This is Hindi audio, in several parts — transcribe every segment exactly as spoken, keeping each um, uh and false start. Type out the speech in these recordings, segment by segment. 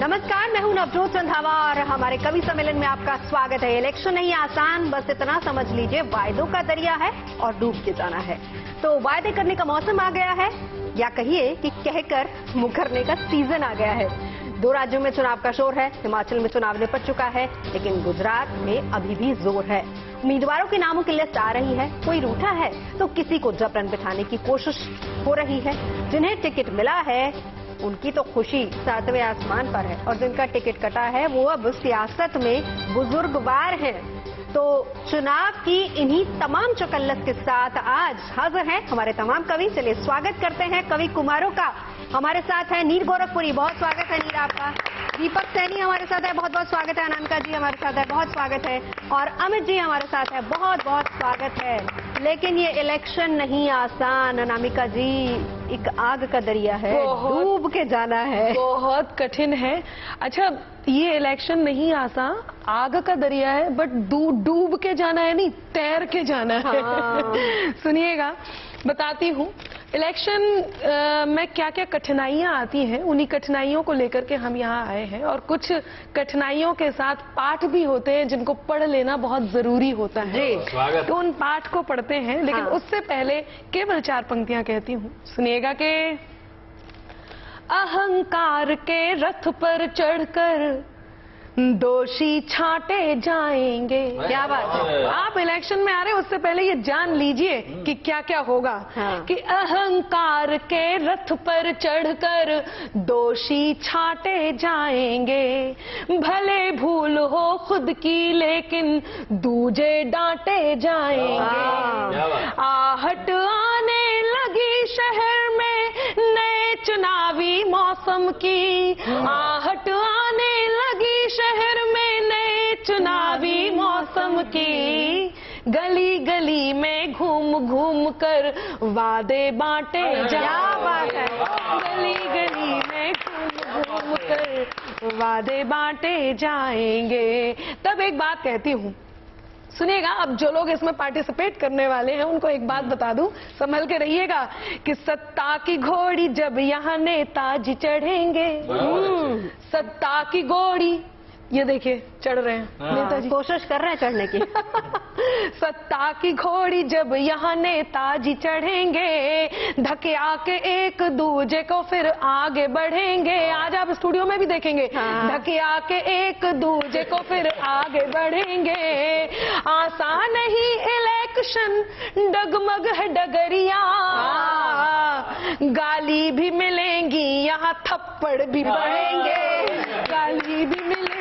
नमस्कार, मैं हूं नवजोत रंधावा और हमारे कवि सम्मेलन में आपका स्वागत है। इलेक्शन नहीं आसान, बस इतना समझ लीजिए वायदों का दरिया है और डूब के जाना है। तो वायदे करने का मौसम आ गया है, या कहिए कि कहकर मुकरने का सीजन आ गया है। दो राज्यों में चुनाव का शोर है। हिमाचल में चुनाव निपट चुका है, लेकिन गुजरात में अभी भी जोर है। उम्मीदवारों के नामों की लिस्ट आ रही है, कोई रूठा है तो किसी को जबरन बिठाने की कोशिश हो रही है। जिन्हें टिकट मिला है उनकी तो खुशी सातवें आसमान पर है, और जिनका टिकट कटा है वो अब सियासत में बुजुर्गवार है। तो चुनाव की इन्हीं तमाम चौकल्लस के साथ आज हाजिर हैं हमारे तमाम कवि। चलिए स्वागत करते हैं कवि कुमारों का। हमारे साथ है नीर गोरखपुरी, बहुत स्वागत है नीर आपका। दीपक सैनी हमारे साथ है, बहुत बहुत स्वागत है। अनामिका जी हमारे साथ है, बहुत स्वागत है। और अमित जी हमारे साथ है, बहुत बहुत स्वागत है। लेकिन ये इलेक्शन नहीं आसान, अनामिका जी, एक आग का दरिया है, डूब के जाना है, बहुत कठिन है। अच्छा, ये इलेक्शन नहीं आसान, आग का दरिया है, बट डूब के जाना है नहीं, तैर के जाना है। हाँ। सुनिएगा, बताती हूँ इलेक्शन में क्या क्या कठिनाइयां आती हैं। उन्हीं कठिनाइयों को लेकर के हम यहाँ आए हैं, और कुछ कठिनाइयों के साथ पाठ भी होते हैं जिनको पढ़ लेना बहुत जरूरी होता है। तो उन पाठ को पढ़ते हैं, लेकिन हाँ। उससे पहले केवल चार पंक्तियां कहती हूँ, सुनिएगा। के अहंकार के रथ पर चढ़कर दोषी छांटे जाएंगे। क्या बात है, आप इलेक्शन में आ रहे हैं, उससे पहले ये जान लीजिए कि क्या क्या होगा। हाँ। कि अहंकार के रथ पर चढ़कर दोषी छांटे जाएंगे, भले भूल हो खुद की लेकिन दूजे डांटे जाएंगे। आहट आने लगी शहर में नए चुनावी मौसम की, आहट आने लगी शहर में नए चुनावी मौसम की, गली गली में घूम घूम कर वादे बांटे जाएंगे, गली गली में घूम घूम कर वादे बांटे जाएंगे। तब एक बात कहती हूँ, सुनिएगा। अब जो लोग इसमें पार्टिसिपेट करने वाले हैं उनको एक बात बता दूं, संभल के रहिएगा, कि सत्ता की घोड़ी जब यहाँ नेताजी चढ़ेंगे, सत्ता की घोड़ी, ये देखिए चढ़ रहे हैं नेताजी, कोशिश कर रहे हैं चढ़ने की। सत्ता की घोड़ी जब यहाँ नेताजी चढ़ेंगे, धके आके एक दूजे को फिर आगे बढ़ेंगे। आज आप स्टूडियो में भी देखेंगे, धके आके एक दूजे को फिर आगे बढ़ेंगे। आसान नहीं इलेक्शन, डगमग है डगरिया, गाली भी मिलेंगी यहाँ थप्पड़ भी पड़ेंगे, गाली भी मिलेंगी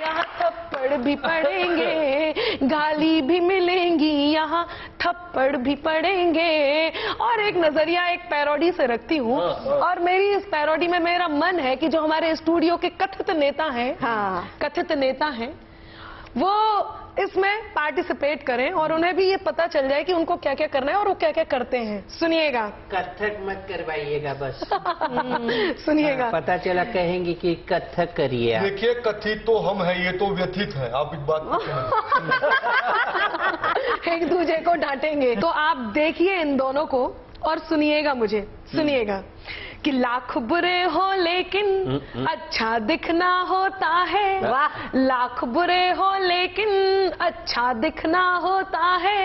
यहाँ थप्पड़ भी पड़ेंगे, गाली भी मिलेंगी यहाँ थप्पड़ भी पड़ेंगे। और एक नजरिया एक पैरोडी से रखती हूँ, और मेरी इस पैरोडी में मेरा मन है कि जो हमारे स्टूडियो के कथित नेता हैं, हाँ। कथित नेता हैं, वो इसमें पार्टिसिपेट करें, और उन्हें भी ये पता चल जाए कि उनको क्या क्या करना है और वो क्या क्या करते हैं। सुनिएगा, कथक मत करवाइएगा बस। सुनिएगा, पता चला कहेंगे कि कथक करिए। देखिए, कथित तो हम हैं, ये तो व्यथित है, आप एक बात। एक दूसरे को डांटेंगे। तो आप देखिए इन दोनों को और सुनिएगा, मुझे सुनिएगा, कि लाख बुरे हो लेकिन अच्छा दिखना होता है, लाख बुरे हो लेकिन अच्छा दिखना होता है,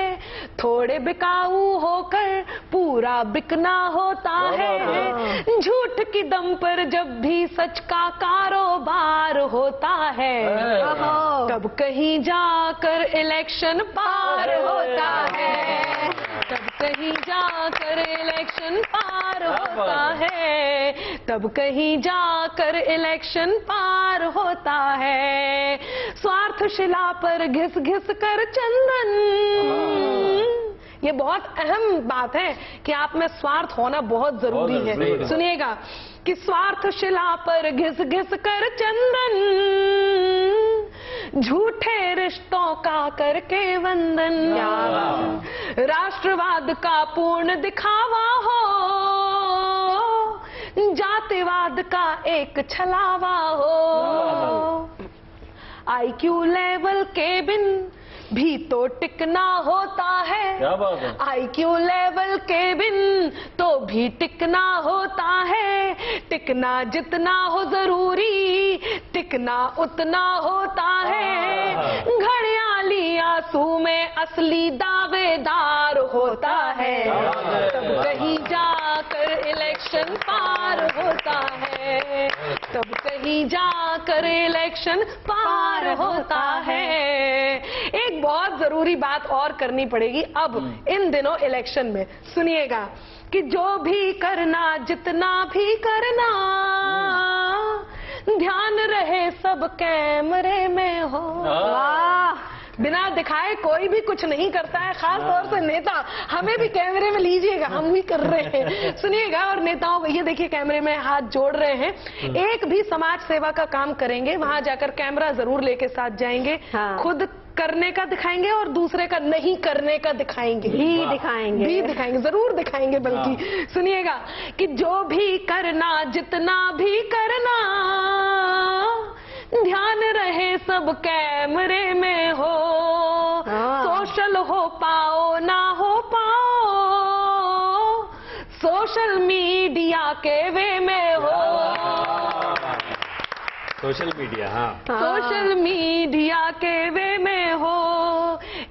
थोड़े बिकाऊ होकर पूरा बिकना होता है, झूठ की दम पर जब भी सच का कारोबार होता है, तब कहीं जाकर इलेक्शन पार होता है, तब कहीं जाकर इलेक्शन पार होता है, तब कहीं जाकर इलेक्शन पार होता है। स्वार्थ शिला पर घिस घिस कर चंदन, ये बहुत अहम बात है कि आप में स्वार्थ होना बहुत जरूरी है। सुनिएगा, कि स्वार्थ शिला पर घिस घिस कर चंदन, झूठे रिश्तों का करके वंदन, राष्ट्रवाद का पूर्ण दिखावा हो, जातिवाद का एक छलावा हो, आई क्यू लेवल के बिन भी तो टिकना होता है, क्या बात है। आईक्यू लेवल के बिन तो भी टिकना होता है, टिकना जितना हो जरूरी टिकना उतना होता है, घड़ियाली आंसू में असली दावेदार होता है, तब कहीं जाकर इलेक्शन पार होता है, तब कहीं जाकर इलेक्शन पार होता है। एक बहुत जरूरी बात और करनी पड़ेगी अब इन दिनों इलेक्शन में, सुनिएगा कि जो भी करना जितना भी करना ध्यान रहे सब कैमरे में हो। बिना दिखाए कोई भी कुछ नहीं करता है, खास तौर से नेता। हमें भी कैमरे में लीजिएगा, हम भी कर रहे हैं, सुनिएगा। और नेताओं ये देखिए कैमरे में हाथ जोड़ रहे हैं, एक भी समाज सेवा का काम करेंगे वहां जाकर कैमरा जरूर लेके साथ जाएंगे, हाँ। खुद करने का दिखाएंगे और दूसरे का नहीं करने का दिखाएंगे, भी दिखाएंगे भी दिखाएंगे जरूर दिखाएंगे बल्कि। सुनिएगा कि जो भी करना जितना भी करना ध्यान रहे सब कैमरे में हो, सोशल हो पाओ ना हो पाओ सोशल मीडिया के वे में हो, सोशल मीडिया हाँ सोशल मीडिया के वे में हो।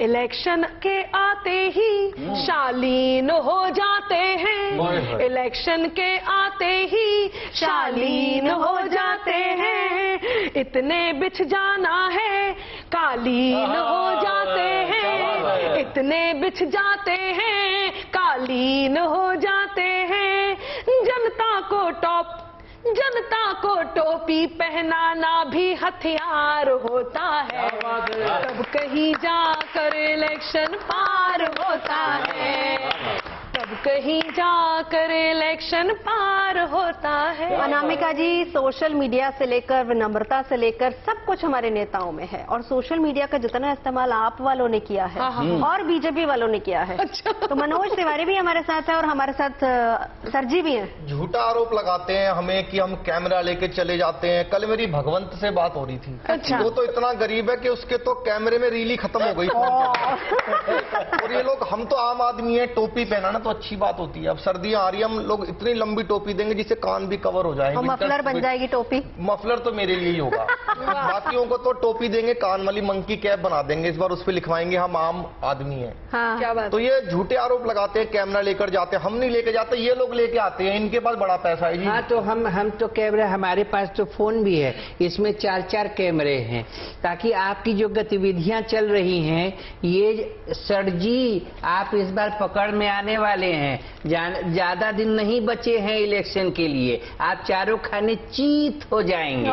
इलेक्शन के आते ही शालीन हो जाते हैं, इलेक्शन के आते ही शालीन हो जाते हैं, इतने बिछ जाना है कालीन हो जाते हैं, इतने बिछ जाते हैं कालीन हो जाते हैं, जनता को टॉप जनता को टोपी पहनाना भी हथियार होता है, तब कहीं जाकर इलेक्शन पार होता है, तब कहीं जाकर इलेक्शन पार होता है। अनामिका जी, सोशल मीडिया से लेकर विनम्रता से लेकर सब कुछ हमारे नेताओं में है, और सोशल मीडिया का जितना इस्तेमाल आप वालों ने किया है और बीजेपी वालों ने किया है, अच्छा। तो मनोज तिवारी भी हमारे साथ है और हमारे साथ सर जी भी हैं। झूठा आरोप लगाते हैं हमें कि हम कैमरा लेके चले जाते हैं। कल मेरी भगवंत से बात हो रही थी, अच्छा। वो तो इतना गरीब है कि उसके तो कैमरे में रील ही खत्म हो गई, और ये लोग, हम तो आम आदमी है, टोपी पहनाना तो अच्छी बात होती है। अब सर्दियां आ रही है, हम लोग इतनी लंबी टोपी देंगे जिससे कान भी कवर हो जाएंगे, मफलर बन जाएगी टोपी। मफलर तो मेरे लिए ही होगा, बाकियों को तो टोपी देंगे, कान वाली मंकी कैप बना देंगे, इस बार उस पर लिखवाएंगे हम आम आदमी हैं, हाँ। क्या बात? तो ये झूठे आरोप लगाते हैं, कैमरा लेकर जाते हैं, हम नहीं लेके जाते, ये लोग लेके आते हैं, इनके पास बड़ा पैसा है। हाँ, तो हम हम तो कैमरा, हमारे पास तो फोन भी है, इसमें चार चार कैमरे हैं, ताकि आपकी जो गतिविधियां चल रही हैं, ये सर जी आप इस बार पकड़ में आने वाले हैं, ज्यादा दिन नहीं बचे हैं इलेक्शन के लिए, आप चारों खाने चीत हो जाएंगे।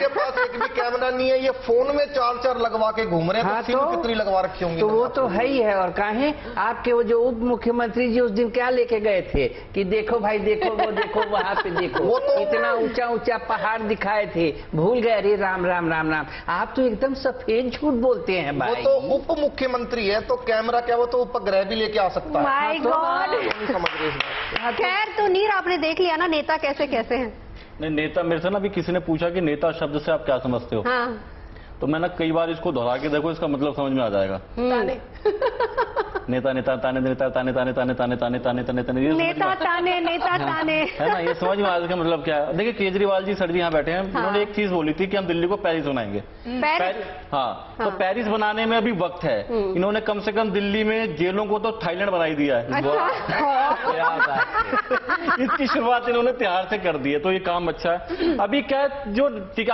के पास एक भी कैमरा नहीं है, ये फोन में चार चार लगवा के घूम रहे हैं, हाँ, तो कितनी लगवा रखी होंगी, तो वो तो है ही है। और कहे आपके वो जो उप मुख्यमंत्री जी उस दिन क्या लेके गए थे कि देखो भाई देखो, वो देखो वहाँ पे देखो, वो तो इतना ऊंचा ऊंचा पहाड़ दिखाए थे, भूल गए, अरे राम राम राम राम। आप तो एकदम सफेद झूठ बोलते हैं भाई। वो तो उप मुख्यमंत्री है, तो कैमरा क्या, वो तो उपग्रह भी लेके आ सकता है। खैर, तो नीर आपने देख लिया ना नेता कैसे कैसे हैं। नहीं, नेता मेरे से ना भी किसी ने पूछा कि नेता शब्द से आप क्या समझते हो, हाँ। तो मैं ना कई बार इसको दोहरा के देखो, इसका मतलब समझ में आ जाएगा। ताने नेता नेता ताने नेता ताने ताने ताने ताने ताने ताने ताने ताने नेता ताने नेता ताने, है ना, ये समझ में आ जाएगा मतलब क्या है। देखिए केजरीवाल जी सर जी यहाँ बैठे हैं, उन्होंने एक चीज बोली थी कि हम दिल्ली को पेरिस बनाएंगे, हाँ, तो पेरिस बनाने में अभी वक्त है, इन्होंने कम से कम दिल्ली में जेलों को तो थाईलैंड बना ही दिया है, इसकी शुरुआत इन्होंने तिहार से कर दी है, तो ये काम अच्छा है। अभी क्या जो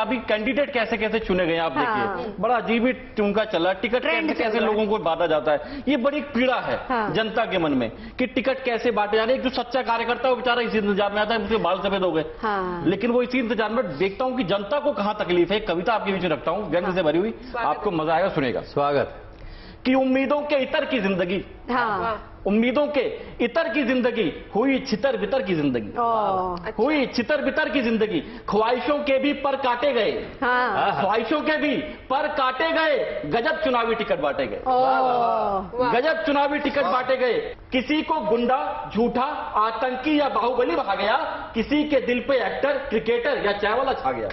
अभी कैंडिडेट कैसे कैसे चुने गए आप, हाँ। बड़ा अजीब ही उनका चला, टिकट कैसे कैसे लोगों को बांटा जाता है, ये बड़ी पीड़ा है, हाँ। जनता के मन में कि टिकट कैसे बांटे जा रहे हैं। जो सच्चा कार्यकर्ता वो बेचारा इसी इंतजार में आता है, उसके बाल सफेद हो गए, हाँ। लेकिन वो इसी इंतजार में, देखता हूं कि जनता को कहां तकलीफ है। कविता आपके बीच में रखता हूं, व्यंग से भरी हुई, आपको मजा आएगा सुनेगा। स्वागत की उम्मीदों के इतर की जिंदगी, उम्मीदों के इतर की जिंदगी हुई छितर बितर की जिंदगी, अच्छा। हुई छितर बितर की जिंदगी, ख्वाहिशों के भी पर काटे गए, हाँ। ख्वाहिशों के भी पर काटे गए, गजब चुनावी टिकट बांटे गए, गजब चुनावी टिकट बांटे गए, किसी को गुंडा झूठा आतंकी या बाहुबली कहा गया, किसी के दिल पे एक्टर क्रिकेटर या चाय वाला छा गया।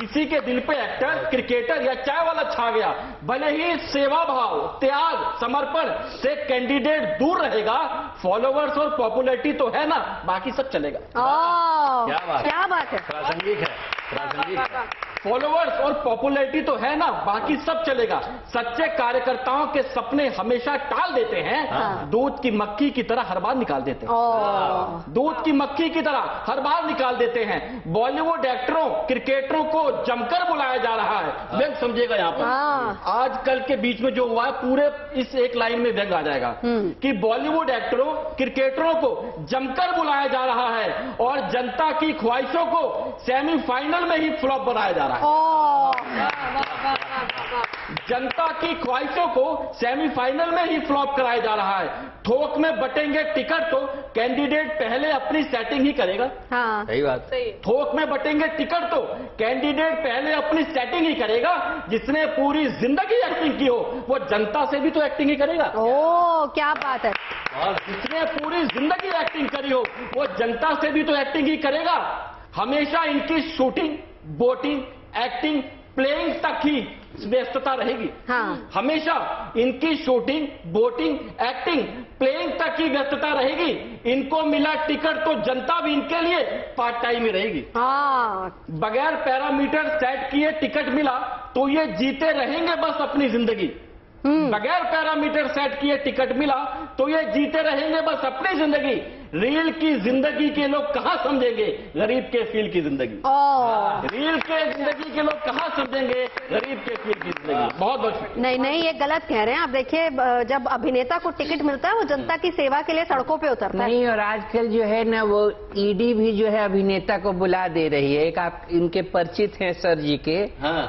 किसी के दिल पे एक्टर क्रिकेटर या चाय वाला छा गया। भले ही सेवा भाव त्याग समर्पण से कैंडिडेट दूर रहेगा, फॉलोवर्स और पॉपुलैरिटी तो है ना, बाकी सब चलेगा। क्या बात, क्या बात है, प्रासंगिक है, प्रासंगिक है। फॉलोअर्स और पॉपुलैरिटी तो है ना, बाकी सब चलेगा। सच्चे कार्यकर्ताओं के सपने हमेशा टाल देते हैं, हाँ। दूध की मक्खी की तरह हर बार निकाल देते हैं, दूध की मक्खी की तरह हर बार निकाल देते हैं। बॉलीवुड एक्टरों क्रिकेटरों को जमकर बुलाया जा रहा है, व्यंग समझेगा यहाँ पर, हाँ। आज कल के बीच में जो हुआ है पूरे इस एक लाइन में व्यंग आ जाएगा कि बॉलीवुड एक्टरों क्रिकेटरों को जमकर बुलाया जा रहा है और जनता की ख्वाहिशों को सेमीफाइनल में ही फ्लॉप बनाया जा रहा है। जनता की ख्वाहिशों को सेमीफाइनल में ही फ्लॉप कराया जा रहा है। थोक में बटेंगे टिकट तो कैंडिडेट पहले अपनी सेटिंग ही करेगा, हाँ। सही बात, सही। थोक में बटेंगे टिकट तो कैंडिडेट पहले अपनी सेटिंग ही करेगा। जिसने पूरी जिंदगी एक्टिंग की हो वो जनता से भी तो एक्टिंग ही करेगा। ओह क्या बात है। और जिसने पूरी जिंदगी एक्टिंग करी हो वो जनता से भी तो एक्टिंग ही करेगा। हमेशा इनकी शूटिंग बोटिंग एक्टिंग प्लेइंग तक ही व्यस्तता रहेगी, हाँ। हमेशा इनकी शूटिंग बोटिंग एक्टिंग प्लेइंग तक की व्यस्तता रहेगी। इनको मिला टिकट तो जनता भी इनके लिए पार्ट टाइम ही रहेगी, हाँ। बगैर पैरामीटर सेट किए टिकट मिला तो ये जीते रहेंगे बस अपनी जिंदगी। बगैर पैरामीटर सेट किए टिकट मिला तो ये जीते रहेंगे बस अपनी जिंदगी। रील की जिंदगी के लोग कहाँ समझेंगे गरीब के फील की जिंदगी। रील के जिंदगी के लोग कहाँ समझेंगे गरीब के फील की जिंदगी। बहुत बहुत नहीं नहीं, ये गलत कह रहे हैं आप। देखिए, जब अभिनेता को टिकट मिलता है वो जनता की सेवा के लिए सड़कों पे उतरता है। नहीं, और आजकल जो है ना वो ईडी भी जो है अभिनेता को बुला दे रही है। एक आप इनके परिचित हैं सर जी के,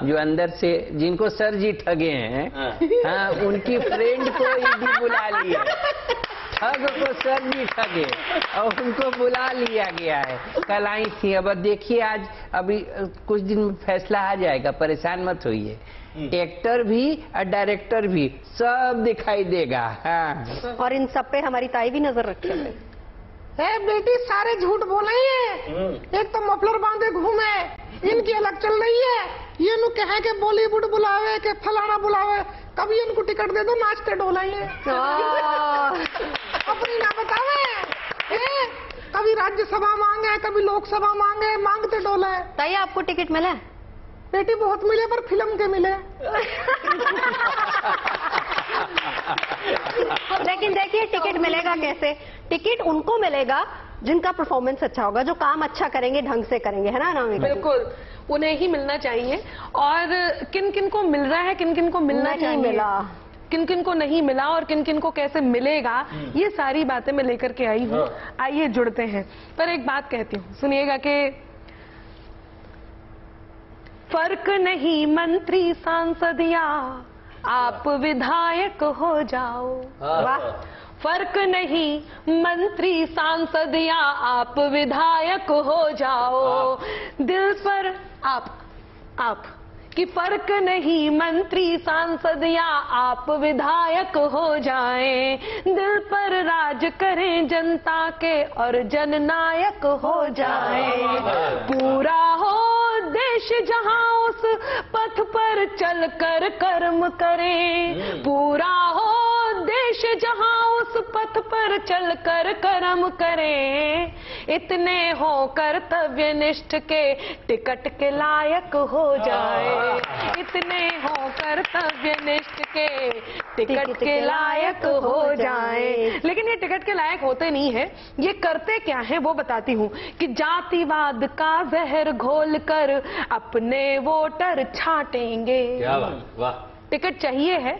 जो अंदर से जिनको सर जी ठगे हैं, हाँ, उनकी फ्रेंड को ईडी बुला ली है। ठग को सर जी ठगे और उनको बुला लिया गया है। कल आई थी, अब देखिए आज अभी कुछ दिन में फैसला आ जाएगा, परेशान मत होइए। एक्टर भी और डायरेक्टर भी सब दिखाई देगा, हाँ। और इन सब पे हमारी ताई भी नजर रखेगी। है बेटी, सारे झूठ बोल रही है। एक तो मफलर बांधे घूमे, इनकी अलग चल रही है। ये लोग कहे के बॉलीवुड बुलावे के फलाना बुलावे, कभी इनको टिकट दे दो नाचते डोलाइए। अपनी ना बतावे, कभी राज्यसभा मांगे कभी लोकसभा मांगे, मांगते डोलाए। ताई आपको टिकट मिला? बेटी बहुत मिले, पर फिल्म के मिले। लेकिन देखिए टिकट मिलेगा कैसे? टिकट उनको मिलेगा जिनका परफॉर्मेंस अच्छा होगा, जो काम अच्छा करेंगे, ढंग से करेंगे, है ना अनामिका? बिल्कुल, उन्हें ही मिलना चाहिए। और किन किन को मिल रहा है, किन किन को मिलना चाहिए, मिला किन किन को नहीं मिला और किन किन को कैसे मिलेगा, ये सारी बातें मैं लेकर के आई हूँ। आइए जुड़ते हैं। पर एक बात कहती हूँ, सुनिएगा कि फर्क नहीं मंत्री सांसद या आप विधायक हो जाओ। वाह, फर्क नहीं मंत्री सांसद या आप विधायक हो जाओ, दिल पर आप आप कि फर्क नहीं मंत्री सांसद या आप विधायक हो जाएं, दिल पर राज करें जनता के और जननायक हो जाएं। पूरा हो देश जहां उस पथ पर चलकर कर्म करें, पूरा हो देश जहां उस पथ पर चलकर कर्म करें। इतने हो कर्तव्य निष्ठ के टिकट के लायक हो जाए, इतने हो कर्तव्य निष्ठ के टिकट के लायक हो जाए। लेकिन ये टिकट के लायक होते नहीं है, ये करते क्या है वो बताती हूँ कि जातिवाद का जहर घोल कर अपने वोटर छाटेंगे। क्या बात, वाह। टिकट चाहिए है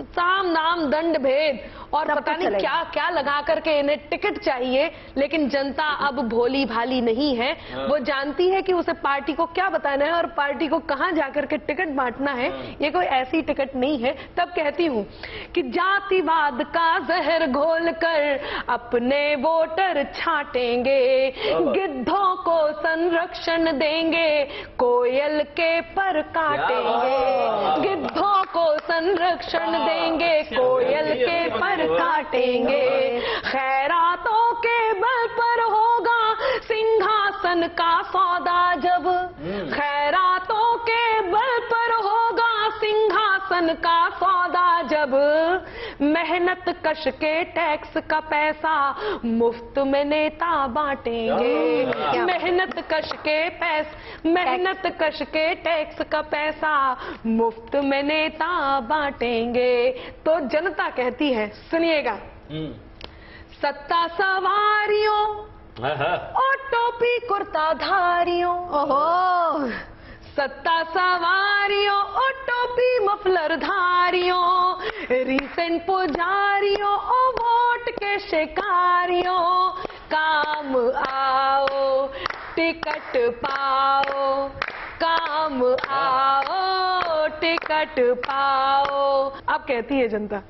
साम नाम दंड भेद और पता नहीं क्या क्या लगा करके इन्हें टिकट चाहिए। लेकिन जनता अब भोली भाली नहीं है, वो जानती है कि उसे पार्टी को क्या बताना है और पार्टी को कहाँ जाकर के टिकट बांटना है। ये कोई ऐसी टिकट नहीं है। तब कहती हूँ कि जातिवाद का जहर घोल कर अपने वोटर छाटेंगे, गिद्धों को संरक्षण देंगे, कोयल के पर काटेंगे, गिद्धों को संरक्षण देंगे, कोयल के पर काटेंगे। खैरातों के बल पर होगा वतन का सौदा जब खैरातों के बल पर होगा सिंहासन का सौदा जब मेहनत कश के टैक्स का पैसा मुफ्त में नेता बांटेंगे मेहनत कश के पैस मेहनत कश के टैक्स का पैसा मुफ्त में नेता बांटेंगे। तो जनता कहती है सुनिएगा सत्ता सवारियों और टोपी कुर्ता धारियों सत्ता सवारियों और टोपी मफलर धारियों रीसेंट पुजारियों और वोट के शिकारियों काम आओ टिकट पाओ काम आओ टिकट पाओ। अब कहती है जनता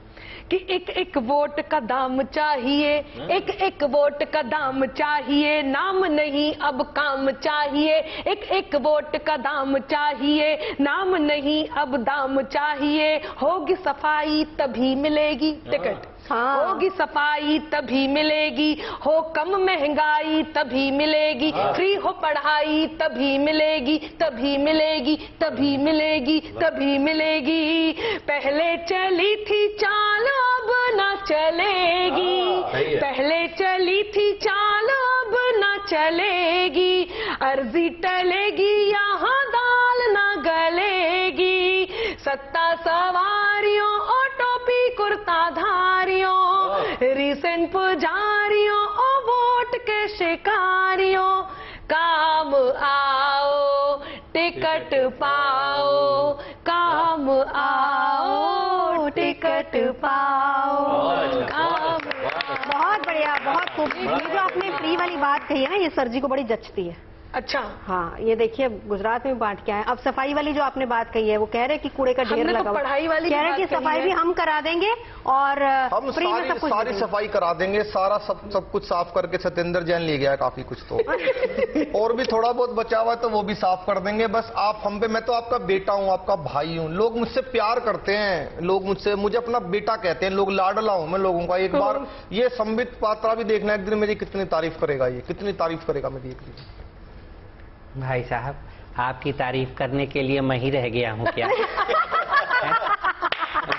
कि एक एक वोट का दाम चाहिए एक एक वोट का दाम चाहिए नाम नहीं अब काम चाहिए एक एक वोट का दाम चाहिए नाम नहीं अब दाम चाहिए होगी सफाई तभी मिलेगी टिकट हाँ। होगी सफाई तभी मिलेगी हो कम महंगाई तभी मिलेगी फ्री हो पढ़ाई तभी मिलेगी तभी मिलेगी तभी मिलेगी तभी मिलेगी पहले चली थी चाल अब न चलेगी पहले चली थी चाल अब न चलेगी अर्जी टलेगी यहाँ दाल न गलेगी सत्ता सवारियों और टोपी कुर्ता धारियों रीसेंट पुजारियों और वोट के शिकारियों काम आओ टिकट पाओ काम आओ टिकट पाओ काम। बहुत बढ़िया बहुत खूबसूरत जो आपने फ्री वाली बात कही है ना ये सर जी को बड़ी जचती है। अच्छा हाँ ये देखिए गुजरात में बांट के आए। अब सफाई वाली जो आपने बात कही है वो कह रहे हैं कि कूड़े का ढेर लगा हुआ है कह रहे हैं कि सफाई भी हम करा देंगे और हम फ्री में सब कुछ सारी सफाई करा देंगे सारा सब सब कुछ साफ करके सतेंद्र जैन ले गया काफी कुछ तो और भी थोड़ा बहुत बचा हुआ तो वो भी साफ कर देंगे बस आप हम पे। मैं तो आपका बेटा हूँ आपका भाई हूँ लोग मुझसे प्यार करते हैं लोग मुझसे मुझे अपना बेटा कहते हैं लोग लाडला हूँ मैं लोगों का। एक बार ये संबित पात्रा भी देखना एक दिन मेरी कितनी तारीफ करेगा ये कितनी तारीफ करेगा मेरी एक दिन। भाई साहब आपकी तारीफ करने के लिए मैं ही रह गया हूँ क्या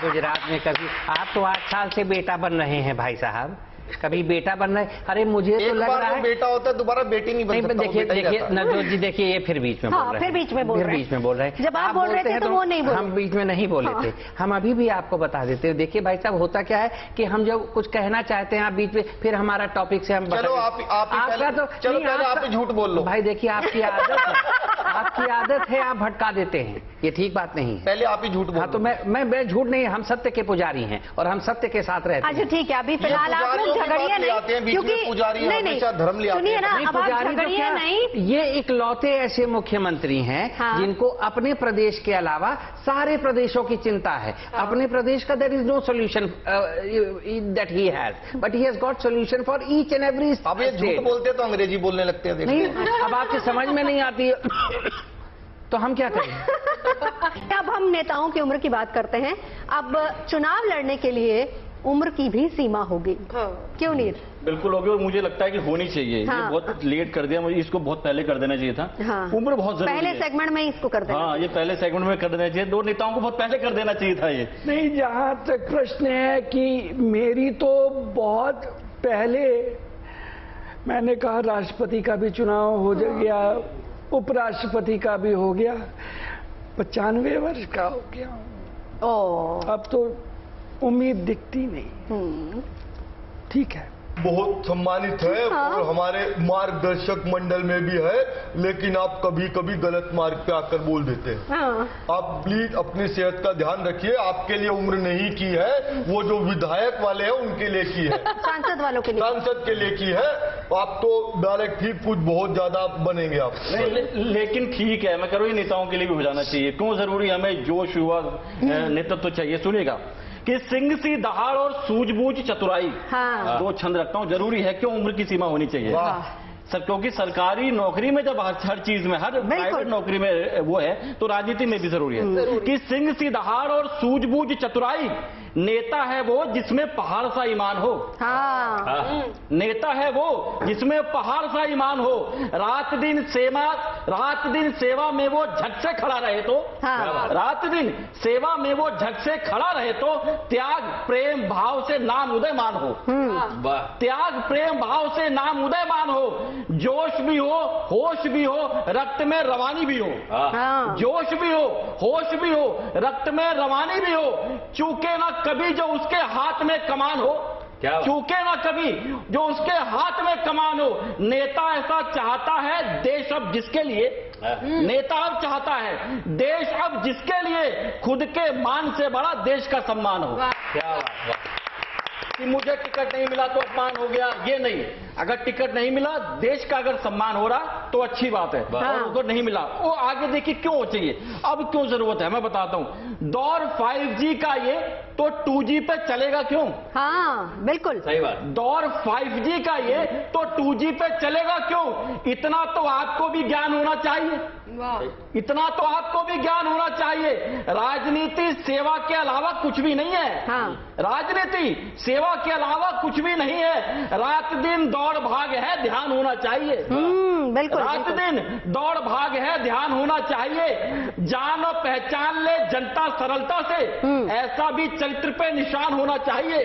गुजरात में कभी आप तो आठ साल से बेटा बन रहे हैं भाई साहब कभी बेटा बनना है। अरे मुझे तो लग रहा है बेटा होता है दोबारा बेटी नहीं बन सकता। देखिए देखिए नवजोत जी देखिए ये फिर बीच में बोल रहे हैं बीच में बोल रहे बीच में बोल रहे हैं जब आप बोल रहे थे तो वो नहीं बोल हम बीच में नहीं बोले थे हम अभी भी आपको बता देते हैं। देखिए भाई साहब होता क्या है कि हम जब कुछ कहना चाहते हैं आप बीच में फिर हमारा टॉपिक से हम आप झूठ बोल लो भाई। देखिए आपकी आदत आपकी आदत है आप भटका देते हैं ये ठीक बात नहीं है पहले आप ही झूठ बोल। तो मैं मैं झूठ नहीं हम सत्य के पुजारी हैं और हम सत्य के साथ रहते हैं। अच्छा ठीक है अभी फिलहाल आप झगड़िया नहीं क्योंकि पुजारी हमेशा धर्म ले आते हैं ना पुजारी झगड़िया नहीं। ये इकलौते ऐसे मुख्यमंत्री हैं जिनको अपने प्रदेश के अलावा सारे प्रदेशों की चिंता है। अपने प्रदेश का there is no solution that he has but he has got solution for each and every. अब ये झूठ बोलते तो अंग्रेजी बोलने लगते हैं देखिए अब आपकी समझ में नहीं आती तो हम क्या करें। अब हम नेताओं की उम्र की बात करते हैं। अब चुनाव लड़ने के लिए उम्र की भी सीमा होगी क्यों नीर? बिल्कुल होगी और मुझे लगता है कि होनी चाहिए हाँ। ये बहुत लेट कर दिया मुझे इसको बहुत पहले कर देना चाहिए था हाँ। उम्र बहुत जरूरी पहले है। सेगमेंट में इसको कर देना हाँ ये पहले सेगमेंट में कर देना चाहिए दो नेताओं को बहुत पहले कर देना चाहिए था ये। नहीं जहाँ तक प्रश्न है कि मेरी तो बहुत पहले मैंने कहा राष्ट्रपति का भी चुनाव हो गया उपराष्ट्रपति का भी हो गया पचानवे वर्ष का हो गया ओ। अब तो उम्मीद दिखती नहीं ठीक है बहुत सम्मानित है हाँ। और हमारे मार्गदर्शक मंडल में भी है लेकिन आप कभी कभी गलत मार्ग पे आकर बोल देते हैं हाँ। आप प्लीज अपनी सेहत का ध्यान रखिए आपके लिए उम्र नहीं की है वो जो विधायक वाले हैं उनके लिए की है सांसद वालों के लिए सांसद के लिए की है आप तो डायरेक्ट ही कुछ बहुत ज्यादा बनेंगे आप ले, ले, लेकिन ठीक है मैं कह रहा हूं ये नेताओं के लिए भी हो जाना चाहिए क्यों जरूरी हमें जोश युवा नेतृत्व चाहिए। सुनिएगा कि सिंह सी दहाड़ और सूझबूझ चतुराई हाँ। दो छंद रखता हूँ जरूरी है क्यों उम्र की सीमा होनी चाहिए सर क्योंकि सरकारी नौकरी में जब हर चीज में हर प्राइवेट नौकरी में वो है तो राजनीति में भी जरूरी है कि सिंह सी दहाड़ और सूझबूझ चतुराई नेता है वो जिसमें पहाड़ सा ईमान हो। हाँ। हाँ। नेता है वो जिसमें पहाड़ सा ईमान हो। रात दिन सेवा रात दिन सेवा में वो झट से खड़ा रहे तो हाँ। रात दिन सेवा में वो झट से खड़ा रहे तो त्याग प्रेम भाव से नाम उदयमान हो। हाँ। त्याग प्रेम भाव से नाम उदयमान हो। जोश भी हो होश भी हो रक्त में रवानी भी हो। हाँ। जोश भी हो होश भी हो रक्त में रवानी भी हो। चूके ना कभी जो उसके हाथ में कमान हो। चूके ना कभी जो उसके हाथ में कमान हो। नेता ऐसा चाहता है देश अब जिसके लिए नेता अब चाहता है देश अब जिसके लिए खुद के मान से बड़ा देश का सम्मान हो। क्या कि मुझे टिकट नहीं मिला तो अपमान हो गया, ये नहीं। अगर टिकट नहीं मिला देश का अगर सम्मान हो रहा तो अच्छी बात है। हाँ। उनको नहीं मिला वो आगे देखिए क्यों चाहिए, अब क्यों जरूरत है मैं बताता हूँ। दौर फाइव जी का ये तो टू जी पे चलेगा क्यों? हाँ बिल्कुल सही बात। दौर फाइव जी का ये तो टू जी पे चलेगा क्यों? इतना तो आपको भी ज्ञान होना चाहिए, इतना तो आपको भी ज्ञान होना चाहिए। राजनीति सेवा के अलावा कुछ भी नहीं है। हाँ। राजनीति सेवा के अलावा कुछ भी नहीं है। रात दिन दौड़ भाग है, ध्यान होना चाहिए। बिल्कुल। रात दिन दौड़ भाग है, ध्यान होना चाहिए। जान और पहचान ले जनता सरलता से, ऐसा भी चरित्र पे निशान होना चाहिए।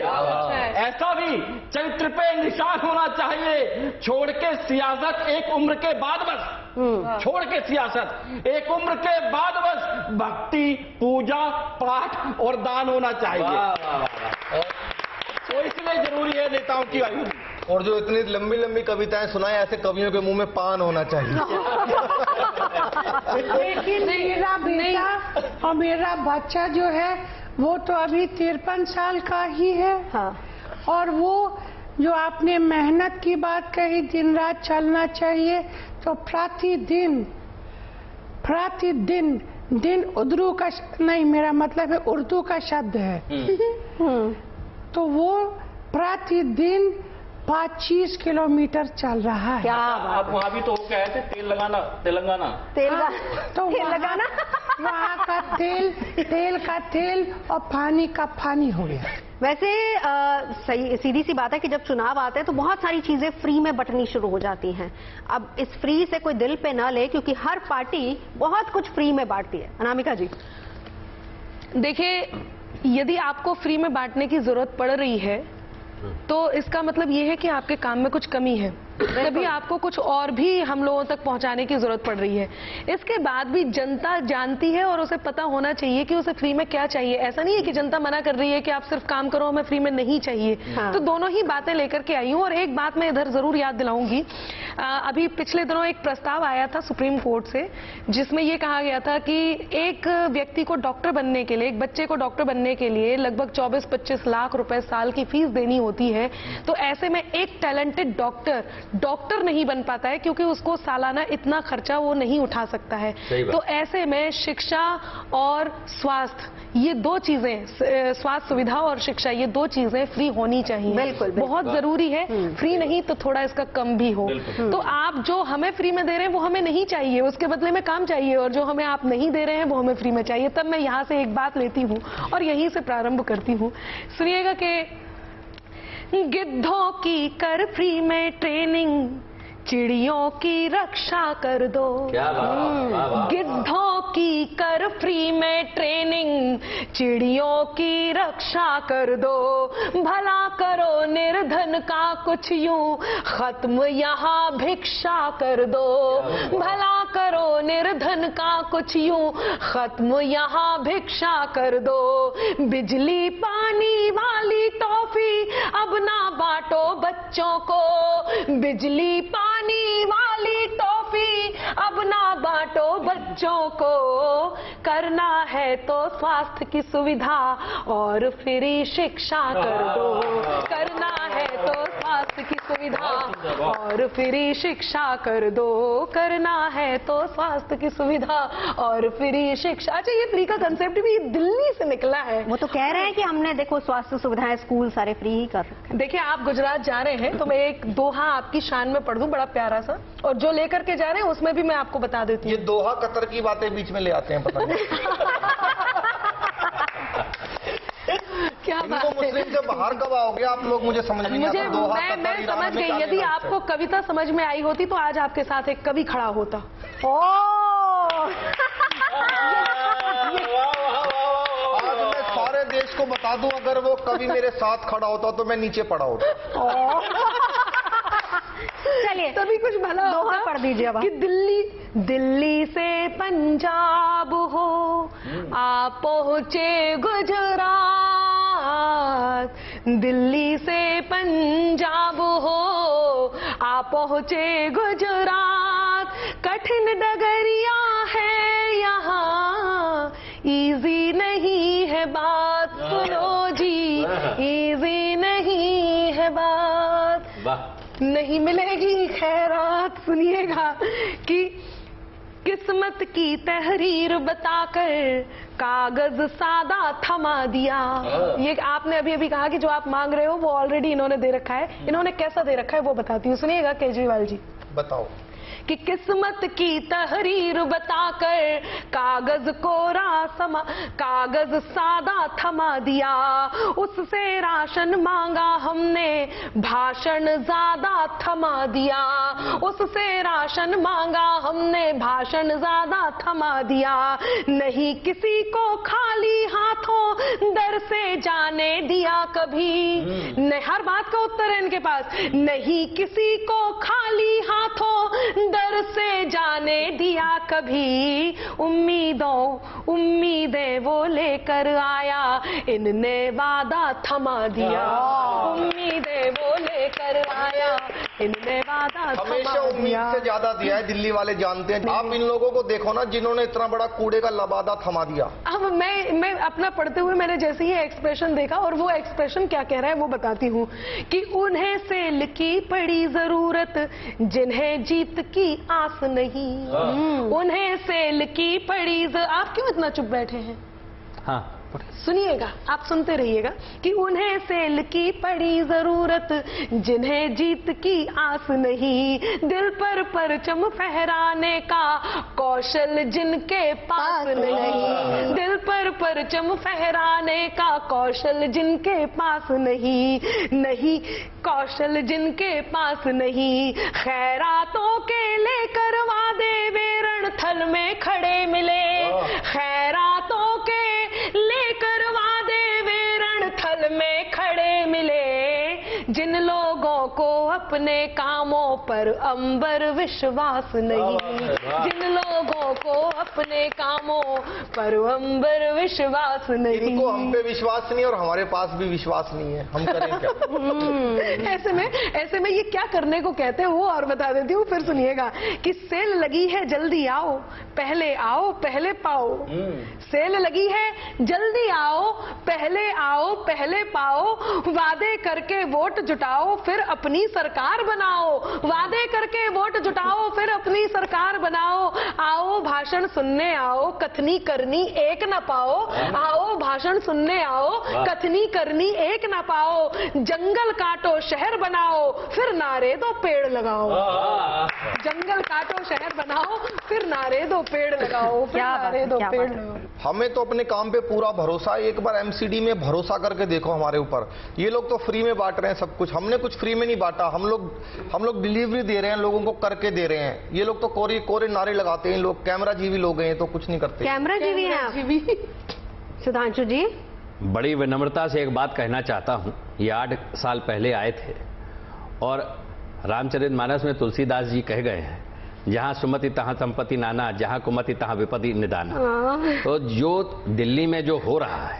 ऐसा भी चरित्र पे निशान होना चाहिए। छोड़ के सियासत एक उम्र के बाद बस, छोड़ के सियासत एक उम्र के बाद बस भक्ति पूजा पाठ और दान होना चाहिए। तो इसलिए जरूरी है नेताओं की आयु। और जो इतनी लंबी लंबी कविताएं सुनाए, ऐसे कवियों के मुंह में पान होना चाहिए। लेकिन मेरा बेटा और मेरा बच्चा जो है वो तो अभी तिरपन साल का ही है। हाँ। और वो जो आपने मेहनत की बात कही, दिन रात चलना चाहिए, तो प्रतिदिन प्रतिदिन दिन उर्दू का नहीं मेरा मतलब है उर्दू का शब्द है। तो वो प्रतिदिन पच्चीस किलोमीटर चल रहा है। क्या आप वहाँ भी तो गए थे, तेल लगाना तेलंगाना तेल आ, तो तेल लगाना वहाँ का तेल तेल का तेल और पानी का पानी हो गया। वैसे आ, सही सीधी सी बात है कि जब चुनाव आते हैं तो बहुत सारी चीजें फ्री में बटनी शुरू हो जाती हैं। अब इस फ्री से कोई दिल पे ना ले, क्योंकि हर पार्टी बहुत कुछ फ्री में बांटती है। अनामिका जी देखिए, यदि आपको फ्री में बांटने की जरूरत पड़ रही है तो इसका मतलब ये है कि आपके काम में कुछ कमी है, तभी आपको कुछ और भी हम लोगों तक पहुंचाने की जरूरत पड़ रही है। इसके बाद भी जनता जानती है और उसे पता होना चाहिए कि उसे फ्री में क्या चाहिए। ऐसा नहीं है कि जनता मना कर रही है कि आप सिर्फ काम करो, हमें फ्री में नहीं चाहिए। हाँ। तो दोनों ही बातें लेकर के आई हूँ। और एक बात मैं इधर जरूर याद दिलाऊंगी, अभी पिछले दिनों एक प्रस्ताव आया था सुप्रीम कोर्ट से, जिसमें यह कहा गया था कि एक व्यक्ति को डॉक्टर बनने के लिए, एक बच्चे को डॉक्टर बनने के लिए लगभग चौबीस पच्चीस लाख रुपए साल की फीस देनी होती है। तो ऐसे में एक टैलेंटेड डॉक्टर डॉक्टर नहीं बन पाता है, क्योंकि उसको सालाना इतना खर्चा वो नहीं उठा सकता है। तो ऐसे में शिक्षा और स्वास्थ्य, ये दो चीजें, स्वास्थ्य सुविधा और शिक्षा, ये दो चीजें फ्री होनी चाहिए। बिल्कुल, बिल्कुल बहुत जरूरी है। फ्री नहीं तो थोड़ा इसका कम भी हो। तो आप जो हमें फ्री में दे रहे हैं वो हमें नहीं चाहिए, उसके बदले में काम चाहिए, और जो हमें आप नहीं दे रहे हैं वो हमें फ्री में चाहिए। तब मैं यहाँ से एक बात लेती हूँ और यहीं से प्रारंभ करती हूँ। सुनिएगा कि गिद्धों की कर फ्री में ट्रेनिंग, चिड़ियों की रक्षा कर दो। गिद्धों की कर फ्री में ट्रेनिंग, चिड़ियों की रक्षा कर दो। भला करो निर्धन का कुछ यूं, खत्म यहाँ भिक्षा कर दो। भला करो निर्धन का कुछ यूं, खत्म यहाँ भिक्षा कर दो। बिजली पानी वाली टॉफी अब ना बांटो बच्चों को। बिजली पानी वाली टॉफी अब ना बांटो बच्चों को। करना है तो स्वास्थ्य की सुविधा और फ्री शिक्षा कर दो। करना है तो स्वास्थ्य की सुविधा और फ्री शिक्षा कर दो। करना है तो स्वास्थ्य की सुविधा और फ्री शिक्षा। अच्छा, ये फ्री का कंसेप्ट भी दिल्ली से निकला है। वो तो कह रहे हैं कि हमने देखो स्वास्थ्य सुविधाएं स्कूल सारे फ्री ही कर रहे हैं। देखिए आप गुजरात जा रहे हैं तो मैं एक दोहा आपकी शान में पढ़ दूं, बड़ा प्यारा सा, और जो लेकर के जा रहे हैं उसमें भी मैं आपको बता देती हूँ। ये दोहा कतर की बातें बीच में ले आते हैं पता नहीं। क्या बात है? मुस्लिम से बाहर कब आओगे आप लोग, मुझे समझ नहीं आता। मुझे मैं समझ गई, यदि आपको कविता समझ में आई होती तो आज आपके साथ एक कवि खड़ा होता। ओ देश को बता दूं, अगर वो कभी मेरे साथ खड़ा होता तो मैं नीचे पड़ा होता। चलिए तभी कुछ भला दोहा पढ़ दीजिए कि दिल्ली दिल्ली से पंजाब हो आप पहुंचे गुजरात, दिल्ली से पंजाब हो आप पहुंचे गुजरात, कठिन डगरिया है यहाँ इजी नहीं है बात, सुनो जी इजी नहीं है बात, नहीं मिलेगी खैरात। सुनिएगा कि किस्मत की तहरीर बताकर कागज सादा थमा दिया। ये आपने अभी अभी कहा कि जो आप मांग रहे हो वो ऑलरेडी इन्होंने दे रखा है। इन्होंने कैसा दे रखा है वो बताती हूँ, सुनिएगा केजरीवाल जी। बताओ कि किस्मत की तहरीर बताकर कागज कोरा समा कागज सादा थमा दिया, उससे राशन मांगा हमने भाषण ज्यादा थमा दिया, उससे राशन मांगा हमने भाषण ज्यादा थमा दिया, नहीं किसी को खाली हाथों दर से जाने दिया कभी। हर बात का उत्तर है इनके पास, नहीं किसी को खाली हाथों दर से जाने दिया कभी, उम्मीदों उम्मीदें वो लेकर आया इनने वादा थमा दिया, उम्मीदें वो लेकर आया इनने वादा हमेशा उम्मीद से ज्यादा दिया है। दिल्ली वाले जानते हैं। आप इन लोगों को देखो ना जिन्होंने इतना बड़ा कूड़े का लबादा थमा दिया। अब मैं मैं अपना पढ़ते हुए मैंने जैसे ही एक्सप्रेशन देखा और वो एक्सप्रेशन क्या कह रहा है वो बताती हूँ कि उन्हें सेल की पड़ी जरूरत जिन्हें जीत की आस नहीं, उन्हें सेल की पड़ी। आप क्यों इतना चुप बैठे हैं? हाँ सुनिएगा, आप सुनते रहिएगा कि उन्हें सेल की पड़ी जरूरत जिन्हें जीत की आस नहीं, दिल पर परचम फहराने का कौशल जिनके पास नहीं, दिल पर परचम फहराने का कौशल जिनके पास नहीं, नहीं कौशल जिनके पास नहीं, खैरातों के लेकर वादे वे रणथल में खड़े मिले, खैरातों के लेकर वादे वे रणथल में खड़े मिले, जिन लोगों को अपने कामों पर अंबर विश्वास नहीं, जिन लोगों को अपने कामों पर अंबर विश्वास नहीं। इनको हम पे विश्वास नहीं और हमारे पास भी विश्वास नहीं है, हम करें क्या? ऐसे में ऐसे में ये क्या करने को कहते हैं वो और बता देती हूँ, फिर सुनिएगा कि सेल लगी है जल्दी आओ, पहले आओ पहले पाओ, सेल लगी है जल्दी आओ पहले आओ पहले पाओ, वादे करके वोट जुटाओ फिर अपनी सरकार बनाओ, वादे करके वोट जुटाओ फिर अपनी सरकार बनाओ, आओ भाषण सुनने आओ कथनी करनी एक ना पाओ, आओ भाषण सुनने आओ कथनी करनी एक ना पाओ, जंगल काटो शहर बनाओ फिर नारे दो पेड़ लगाओ, जंगल काटो शहर बनाओ फिर नारे दो पेड़ लगाओ, फिर नारे दो पेड़ लगाओ। हमें तो अपने काम पे पूरा भरोसा है, एक बार एमसीडी में भरोसा करके देखो हमारे ऊपर। ये लोग तो फ्री में बांट रहे हैं सब कुछ, हमने कुछ फ्री में नहीं बांटा, हम लोग हम लोग डिलीवरी दे रहे हैं, लोगों को करके दे रहे हैं। ये लोग तो कोरे कोरे नारे लगाते हैं, लोग कैमरा जीवी लोग हैं तो कुछ नहीं करते। कैमरा जीवी हैं आप सुधांशु जी। बड़ी विनम्रता से एक बात कहना चाहता हूँ, ये आठ साल पहले आए थे और रामचरितमानस में तुलसीदास जी कह गए हैं, जहाँ सुमति तहाँ संपत्ति नाना, जहाँ कुमति तहाँ विपत्ति निदाना। तो जो दिल्ली में जो हो रहा है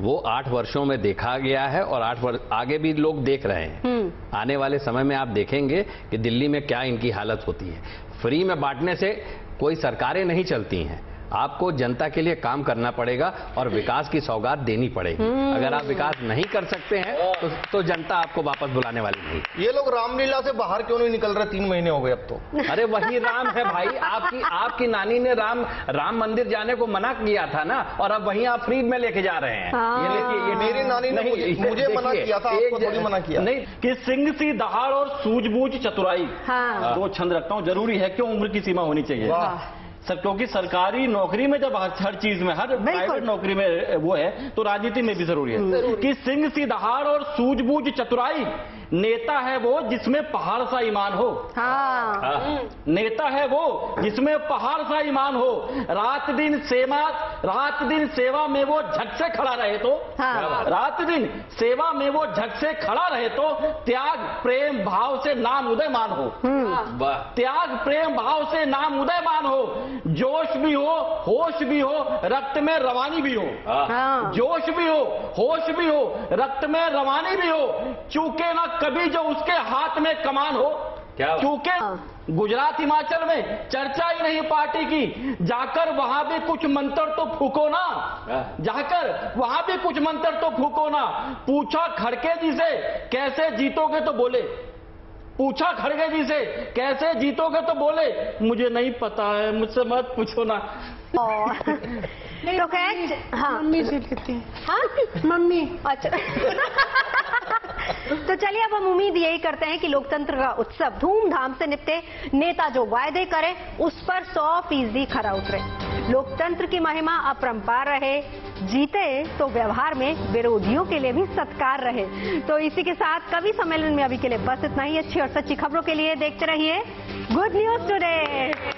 वो आठ वर्षों में देखा गया है और आठ वर्ष आगे भी लोग देख रहे हैं। आने वाले समय में आप देखेंगे कि दिल्ली में क्या इनकी हालत होती है। फ्री में बांटने से कोई सरकारें नहीं चलती हैं, आपको जनता के लिए काम करना पड़ेगा और विकास की सौगात देनी पड़ेगी। अगर आप विकास नहीं कर सकते हैं तो, तो जनता आपको वापस बुलाने वाली नहीं। ये लोग रामलीला से बाहर क्यों नहीं निकल रहे? तीन महीने हो गए अब तो। अरे वही राम है भाई, आपकी आपकी नानी ने राम राम मंदिर जाने को मना किया था ना, और अब वहीं आप फ्री में लेके जा रहे हैं। ये देखिए, ये मेरी नानी ने मुझे मना किया था, आपको थोड़ी मना किया नहीं। कि सिंह सी दहाड़ और सूझबूझ चतुराई, दो छंद रखता हूँ, जरूरी है क्यों उम्र की सीमा होनी चाहिए। सर, क्योंकि सरकारी नौकरी में जब हर चीज में, हर प्राइवेट नौकरी में वो है, तो राजनीति में भी जरूरी है कि सिंह सी दहाड़ और सूझबूझ चतुराई, नेता है वो जिसमें पहाड़ सा ईमान हो। हाँ। हाँ। नेता है वो जिसमें पहाड़ सा ईमान हो, रात दिन सेवा रात दिन सेवा में वो झट से खड़ा रहे तो। हाँ। रात दिन सेवा में वो झट से खड़ा रहे तो, त्याग प्रेम भाव से नाम उदयमान हो। हाँ। त्याग प्रेम भाव से नाम उदयमान हो, जोश भी हो होश भी हो रक्त में रवानी भी हो। हाँ। जोश भी हो होश भी हो रक्त में रवानी भी हो, चूके ना कभी जो उसके हाथ में कमान हो। क्या चूके? गुजरात हिमाचल में चर्चा ही नहीं पार्टी की, जाकर वहां भी कुछ मंत्र तो फूको ना, जाकर वहां भी कुछ मंत्र तो फूको ना। पूछा खड़गे जी से कैसे जीतोगे तो बोले, पूछा खड़गे जी से कैसे जीतोगे तो बोले, मुझे नहीं पता है, मुझसे मत पूछो ना। तो हाँ। मम्मी से लेते हैं। हाँ? मम्मी। अच्छा। तो चलिए, अब हम उम्मीद यही करते हैं कि लोकतंत्र का उत्सव धूमधाम से निपटे, नेता जो वायदे करें उस पर सौ फीसदी खरा उतरे, लोकतंत्र की महिमा अपरंपार रहे, जीते तो व्यवहार में विरोधियों के लिए भी सत्कार रहे। तो इसी के साथ कवि सम्मेलन में अभी के लिए बस इतना ही। अच्छी और सच्ची खबरों के लिए देखते रहिए गुड न्यूज टुडे।